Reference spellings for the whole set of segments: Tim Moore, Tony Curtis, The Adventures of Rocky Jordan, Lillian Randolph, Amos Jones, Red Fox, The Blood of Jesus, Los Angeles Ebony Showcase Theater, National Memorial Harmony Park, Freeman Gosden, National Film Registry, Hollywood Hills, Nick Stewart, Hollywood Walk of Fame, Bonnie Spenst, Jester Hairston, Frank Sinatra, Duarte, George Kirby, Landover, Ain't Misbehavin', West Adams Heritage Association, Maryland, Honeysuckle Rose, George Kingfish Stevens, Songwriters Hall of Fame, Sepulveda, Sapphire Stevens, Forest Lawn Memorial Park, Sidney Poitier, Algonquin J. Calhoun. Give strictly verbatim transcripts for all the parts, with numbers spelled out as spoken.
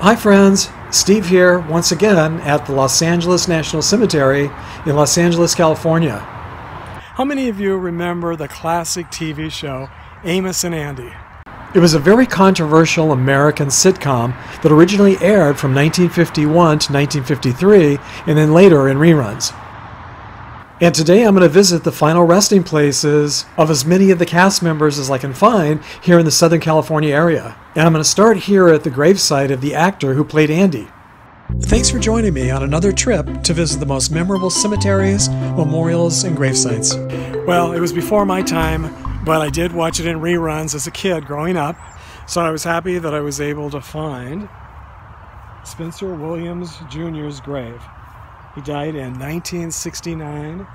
Hi friends, Steve here once again at the Los Angeles National Cemetery in Los Angeles, California. How many of you remember the classic T V show Amos and Andy? It was a very controversial American sitcom that originally aired from nineteen fifty-one to nineteen fifty-three and then later in reruns. And today I'm going to visit the final resting places of as many of the cast members as I can find here in the Southern California area. And I'm going to start here at the gravesite of the actor who played Andy. Thanks for joining me on another trip to visit the most memorable cemeteries, memorials, and gravesites. Well, it was before my time, but I did watch it in reruns as a kid growing up, so I was happy that I was able to find Spencer Williams Junior's grave. He died in nineteen sixty-nine,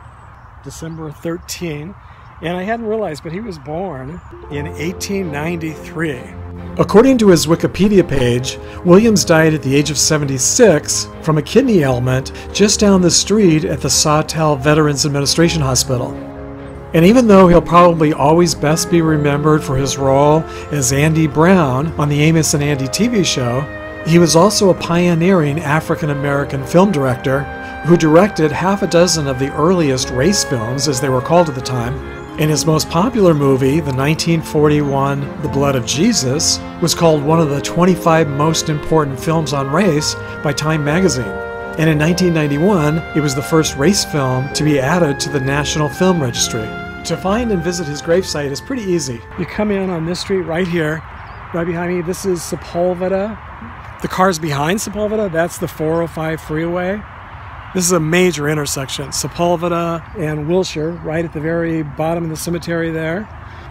December thirteenth, and I hadn't realized, but he was born in eighteen ninety-three. According to his Wikipedia page, Williams died at the age of seventy-six from a kidney ailment just down the street at the Sawtelle Veterans Administration Hospital. And even though he'll probably always best be remembered for his role as Andy Brown on the Amos and Andy T V show, he was also a pioneering African-American film director who directed half a dozen of the earliest race films, as they were called at the time, and his most popular movie, the nineteen forty-one The Blood of Jesus, was called one of the twenty-five most important films on race by Time magazine, and in nineteen ninety-one it was the first race film to be added to the National Film Registry. To find and visit his gravesite is pretty easy. You come in on this street right here, right behind me. This is Sepulveda. The cars behind Sepulveda, that's the four oh five freeway. This is a major intersection, Sepulveda and Wilshire, right at the very bottom of the cemetery there.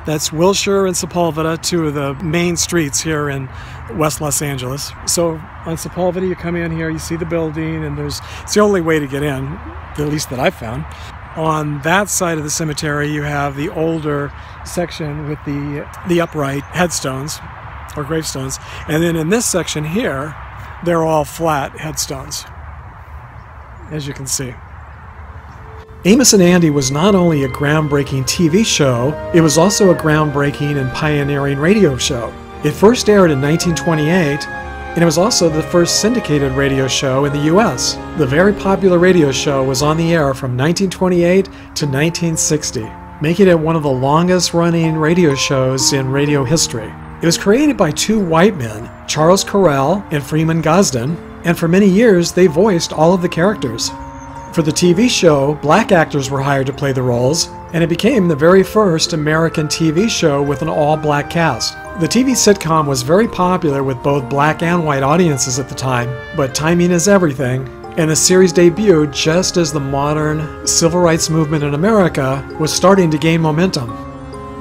That's Wilshire and Sepulveda, two of the main streets here in West Los Angeles. So on Sepulveda, you come in here, you see the building, and there's it's the only way to get in, at least that I've found. On that side of the cemetery, you have the older section with the, the upright headstones, or gravestones, and then in this section here they're all flat headstones, as you can see. Amos and Andy was not only a groundbreaking T V show, it was also a groundbreaking and pioneering radio show. It first aired in nineteen twenty-eight, and it was also the first syndicated radio show in the U S The very popular radio show was on the air from nineteen twenty-eight to nineteen sixty, making it one of the longest running radio shows in radio history. It was created by two white men, Charles Correll and Freeman Gosden, and for many years they voiced all of the characters. For the T V show, black actors were hired to play the roles, and it became the very first American T V show with an all-black cast. The T V sitcom was very popular with both black and white audiences at the time, but timing is everything, and the series debuted just as the modern civil rights movement in America was starting to gain momentum.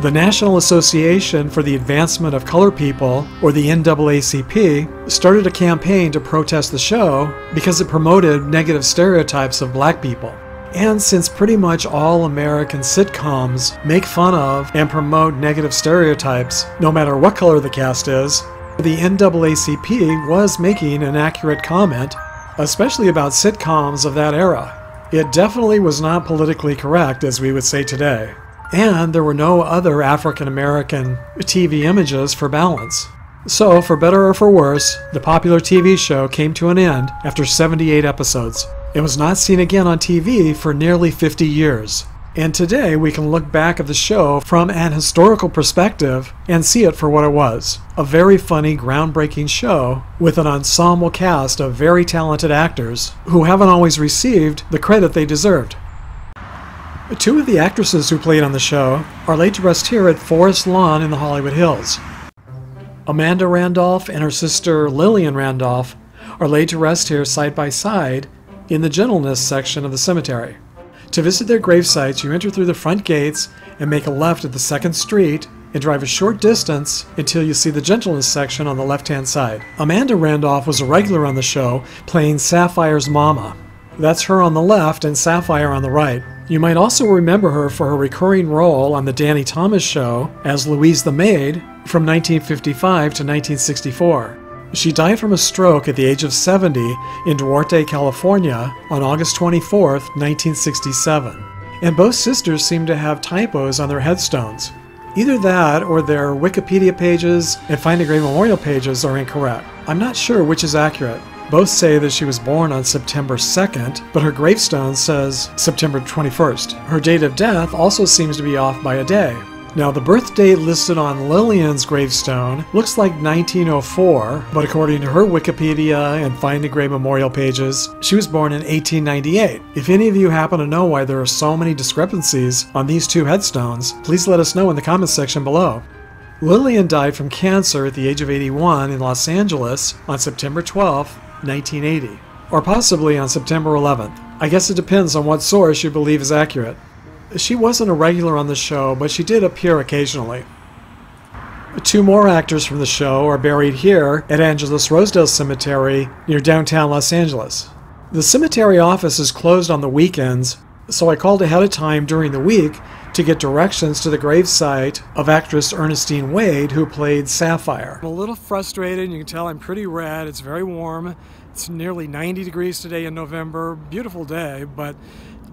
The National Association for the Advancement of Colored People, or the N double A C P, started a campaign to protest the show because it promoted negative stereotypes of black people. And since pretty much all American sitcoms make fun of and promote negative stereotypes, no matter what color the cast is, the N double A C P was making an accurate comment, especially about sitcoms of that era. It definitely was not politically correct, as we would say today. And there were no other African-American T V images for balance. So, for better or for worse, the popular T V show came to an end after seventy-eight episodes. It was not seen again on T V for nearly fifty years. And today we can look back at the show from an historical perspective and see it for what it was. A very funny, groundbreaking show with an ensemble cast of very talented actors who haven't always received the credit they deserved. Two of the actresses who played on the show are laid to rest here at Forest Lawn in the Hollywood Hills. Amanda Randolph and her sister Lillian Randolph are laid to rest here side by side in the gentleness section of the cemetery. To visit their gravesites, you enter through the front gates and make a left at the second street and drive a short distance until you see the gentleness section on the left-hand side. Amanda Randolph was a regular on the show, playing Sapphire's mama. That's her on the left and Sapphire on the right. You might also remember her for her recurring role on the Danny Thomas show as Louise the Maid from nineteen fifty-five to nineteen sixty-four. She died from a stroke at the age of seventy in Duarte, California on August twenty-fourth, nineteen sixty-seven. And both sisters seem to have typos on their headstones. Either that or their Wikipedia pages and Find a Grave memorial pages are incorrect. I'm not sure which is accurate. Both say that she was born on September second, but her gravestone says September twenty-first. Her date of death also seems to be off by a day. Now, the birth date listed on Lillian's gravestone looks like nineteen oh four, but according to her Wikipedia and Find a Grave memorial pages, she was born in eighteen ninety-eight. If any of you happen to know why there are so many discrepancies on these two headstones, please let us know in the comments section below. Lillian died from cancer at the age of eighty-one in Los Angeles on September twelfth, nineteen eighty, or possibly on September eleventh. I guess it depends on what source you believe is accurate. She wasn't a regular on the show, but she did appear occasionally. Two more actors from the show are buried here at Angelus Rosedale Cemetery near downtown Los Angeles. The cemetery office is closed on the weekends, so I called ahead of time during the week to get directions to the gravesite of actress Ernestine Wade, who played Sapphire. I'm a little frustrated. You can tell I'm pretty red. It's very warm. It's nearly ninety degrees today in November. Beautiful day, but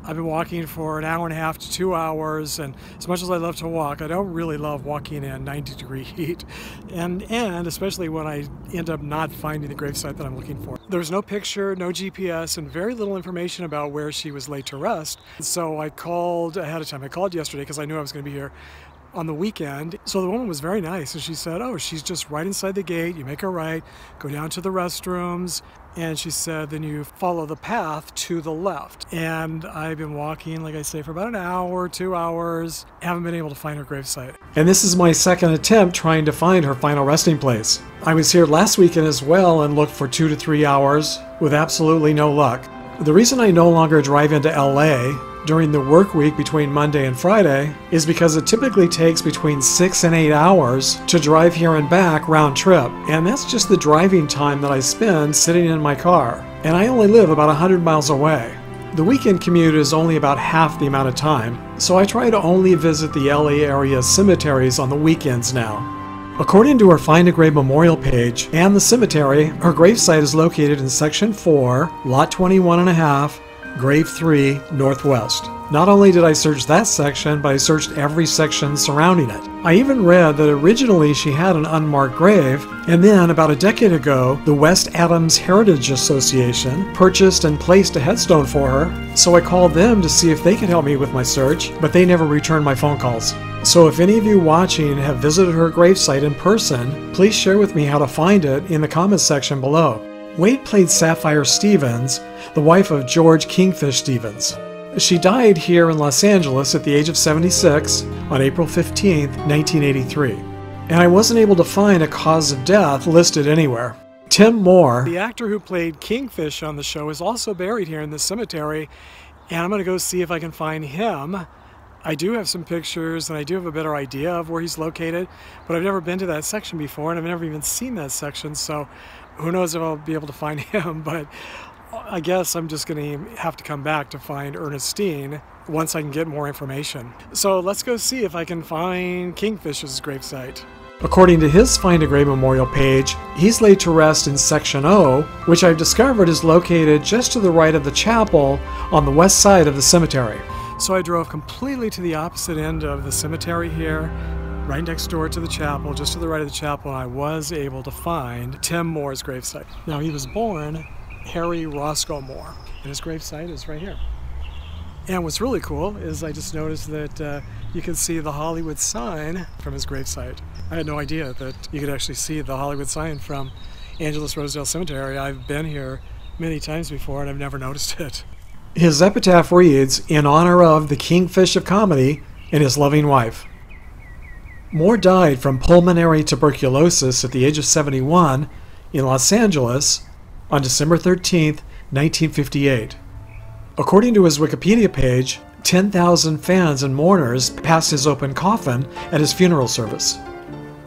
I've been walking for an hour and a half to two hours, and as much as I love to walk, I don't really love walking in ninety degree heat, and, and especially when I end up not finding the gravesite that I'm looking for. There's no picture, no G P S, and very little information about where she was laid to rest, so I called ahead of time. I called yesterday because I knew I was going to be here on the weekend. So the woman was very nice, and she said, oh, she's just right inside the gate. You make a right, go down to the restrooms, and she said, then you follow the path to the left. And I've been walking, like I say, for about an hour, two hours, haven't been able to find her gravesite. And this is my second attempt trying to find her final resting place. I was here last weekend as well and looked for two to three hours with absolutely no luck. The reason I no longer drive into L A during the work week between Monday and Friday is because it typically takes between six and eight hours to drive here and back round trip, and that's just the driving time that I spend sitting in my car, and I only live about one hundred miles away. The weekend commute is only about half the amount of time, so I try to only visit the L A area cemeteries on the weekends now. According to her Find a Grave memorial page and the cemetery, her gravesite is located in Section four, Lot twenty-one and a half, Grave three, Northwest. Not only did I search that section, but I searched every section surrounding it. I even read that originally she had an unmarked grave, and then about a decade ago, the West Adams Heritage Association purchased and placed a headstone for her, so I called them to see if they could help me with my search, but they never returned my phone calls. So if any of you watching have visited her gravesite in person, please share with me how to find it in the comments section below. Wade played Sapphire Stevens, the wife of George Kingfish Stevens. She died here in Los Angeles at the age of seventy-six on April fifteenth, nineteen eighty-three, and I wasn't able to find a cause of death listed anywhere. Tim Moore, the actor who played Kingfish on the show, is also buried here in this cemetery, and I'm going to go see if I can find him. I do have some pictures, and I do have a better idea of where he's located, but I've never been to that section before, and I've never even seen that section, so who knows if I'll be able to find him, but I guess I'm just going to have to come back to find Ernestine once I can get more information. So let's go see if I can find Kingfish's gravesite. According to his Find a Grave memorial page, he's laid to rest in Section O, which I've discovered is located just to the right of the chapel on the west side of the cemetery. So I drove completely to the opposite end of the cemetery here, right next door to the chapel, just to the right of the chapel, and I was able to find Tim Moore's gravesite. Now, he was born Harry Roscoe Moore, and his gravesite is right here. And what's really cool is I just noticed that uh, you can see the Hollywood sign from his gravesite. I had no idea that you could actually see the Hollywood sign from Angelus Rosedale Cemetery. I've been here many times before, and I've never noticed it. His epitaph reads, "In honor of the Kingfish of comedy and his loving wife." Moore died from pulmonary tuberculosis at the age of seventy-one in Los Angeles on December thirteenth, nineteen fifty-eight. According to his Wikipedia page, ten thousand fans and mourners passed his open coffin at his funeral service.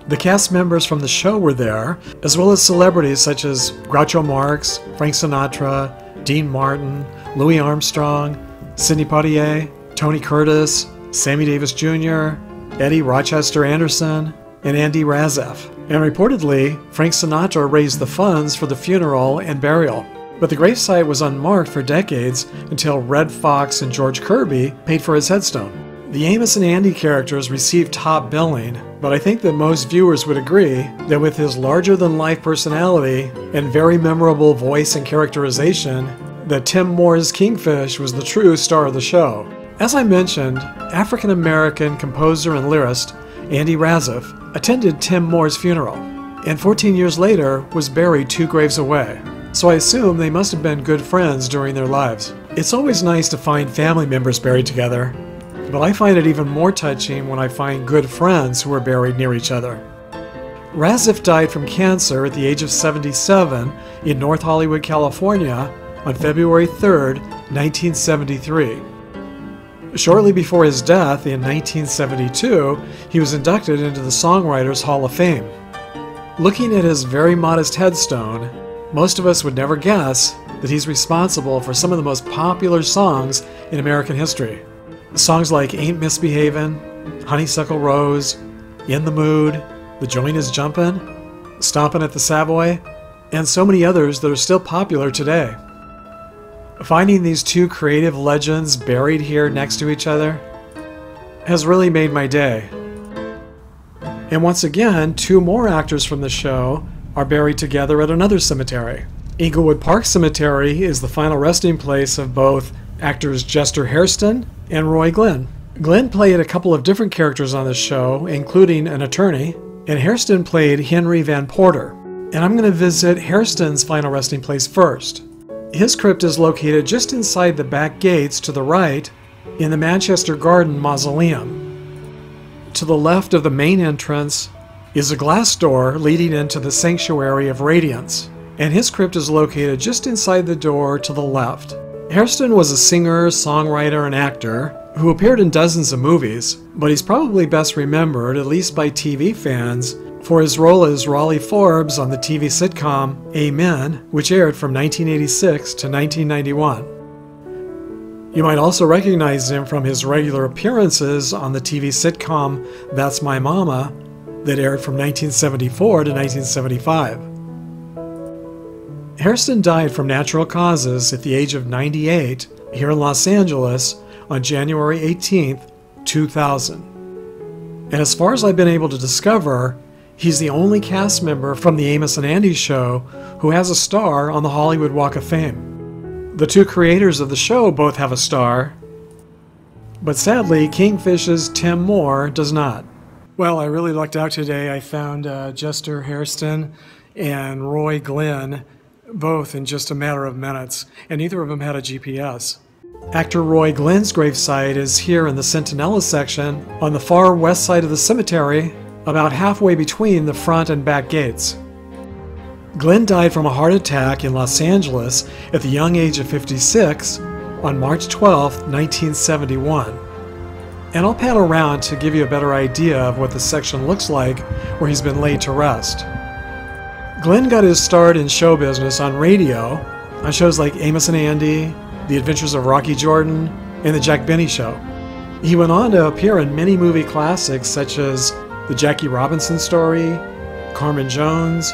The cast members from the show were there, as well as celebrities such as Groucho Marx, Frank Sinatra, Dean Martin, Louis Armstrong, Sidney Poitier, Tony Curtis, Sammy Davis Junior, Eddie Rochester Anderson, and Andy Razaf. And reportedly, Frank Sinatra raised the funds for the funeral and burial. But the gravesite was unmarked for decades until Red Fox and George Kirby paid for his headstone. The Amos and Andy characters received top billing, but I think that most viewers would agree that with his larger-than-life personality and very memorable voice and characterization, that Tim Moore's Kingfish was the true star of the show. As I mentioned, African-American composer and lyricist Andy Razaf attended Tim Moore's funeral, and fourteen years later was buried two graves away, so I assume they must have been good friends during their lives. It's always nice to find family members buried together, but I find it even more touching when I find good friends who are buried near each other. Razaf died from cancer at the age of seventy-seven in North Hollywood, California on February third, nineteen seventy-three. Shortly before his death in nineteen seventy-two, he was inducted into the Songwriters Hall of Fame. Looking at his very modest headstone, most of us would never guess that he's responsible for some of the most popular songs in American history. Songs like Ain't Misbehavin', Honeysuckle Rose, In the Mood, The Joint is Jumpin', Stompin' at the Savoy, and so many others that are still popular today. Finding these two creative legends buried here next to each other has really made my day. And once again, two more actors from the show are buried together at another cemetery. Inglewood Park Cemetery is the final resting place of both actors Jester Hairston and Roy Glenn. Glenn played a couple of different characters on the show, including an attorney, and Hairston played Henry Van Porter. And I'm going to visit Hairston's final resting place first. His crypt is located just inside the back gates to the right in the Manchester Garden Mausoleum. To the left of the main entrance is a glass door leading into the Sanctuary of Radiance, and his crypt is located just inside the door to the left. Hairston was a singer, songwriter, and actor who appeared in dozens of movies, but he's probably best remembered, at least by T V fans, for his role as Raleigh Forbes on the T V sitcom Amen, which aired from nineteen eighty-six to nineteen ninety-one. You might also recognize him from his regular appearances on the T V sitcom That's My Mama, that aired from nineteen seventy-four to nineteen seventy-five. Hairston died from natural causes at the age of ninety-eight here in Los Angeles on January eighteenth, two thousand. And as far as I've been able to discover, he's the only cast member from the Amos and Andy show who has a star on the Hollywood Walk of Fame. The two creators of the show both have a star, but sadly, Kingfish's Tim Moore does not. Well, I really lucked out today. I found uh, Jester Hairston and Roy Glenn both in just a matter of minutes, and neither of them had a G P S. Actor Roy Glenn's gravesite is here in the Centinela section on the far west side of the cemetery, about halfway between the front and back gates. Glenn died from a heart attack in Los Angeles at the young age of fifty-six on March twelfth, nineteen seventy-one. And I'll pan around to give you a better idea of what the section looks like where he's been laid to rest. Glenn got his start in show business on radio, on shows like Amos and Andy, The Adventures of Rocky Jordan, and The Jack Benny Show. He went on to appear in many movie classics such as The Jackie Robinson Story, Carmen Jones,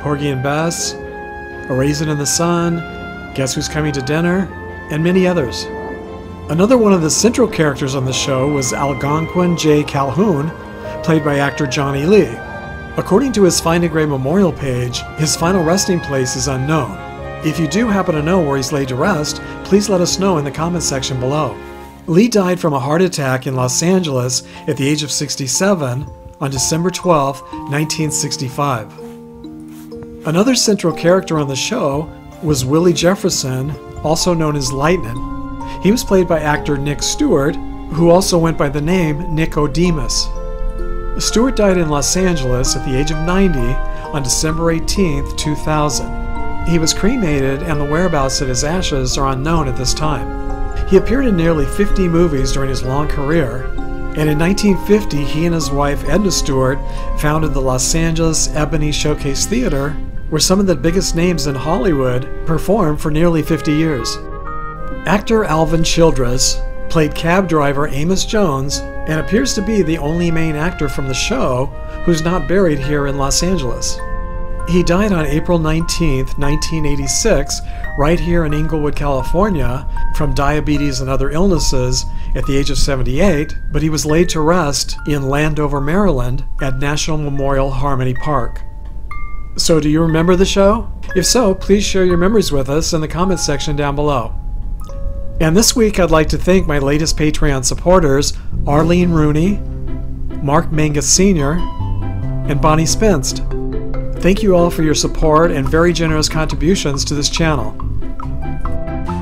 Porgy and Bess, A Raisin in the Sun, Guess Who's Coming to Dinner, and many others. Another one of the central characters on the show was Algonquin J. Calhoun, played by actor Johnny Lee. According to his Find a Grave memorial page, his final resting place is unknown. If you do happen to know where he's laid to rest, please let us know in the comments section below. Lee died from a heart attack in Los Angeles at the age of sixty-seven on December twelfth, nineteen sixty-five. Another central character on the show was Willie Jefferson, also known as Lightnin'. He was played by actor Nick Stewart, who also went by the name Nicodemus. Stewart died in Los Angeles at the age of ninety on December eighteenth, two thousand. He was cremated and the whereabouts of his ashes are unknown at this time. He appeared in nearly fifty movies during his long career, and in nineteen fifty he and his wife Edna Stewart founded the Los Angeles Ebony Showcase Theater, where some of the biggest names in Hollywood performed for nearly fifty years. Actor Alvin Childress played cab driver Amos Jones and appears to be the only main actor from the show who's not buried here in Los Angeles. He died on April nineteenth, nineteen eighty-six, right here in Inglewood, California, from diabetes and other illnesses at the age of seventy-eight, but he was laid to rest in Landover, Maryland at National Memorial Harmony Park. So do you remember the show? If so, please share your memories with us in the comments section down below. And this week I'd like to thank my latest Patreon supporters, Arlene Rooney, Mark Mangus Senior, and Bonnie Spenst. Thank you all for your support and very generous contributions to this channel.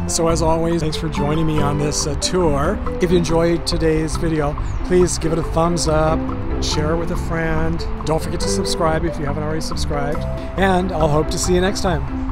So as always, thanks for joining me on this uh, tour. If you enjoyed today's video, please give it a thumbs up, share it with a friend. Don't forget to subscribe if you haven't already subscribed, and I'll hope to see you next time.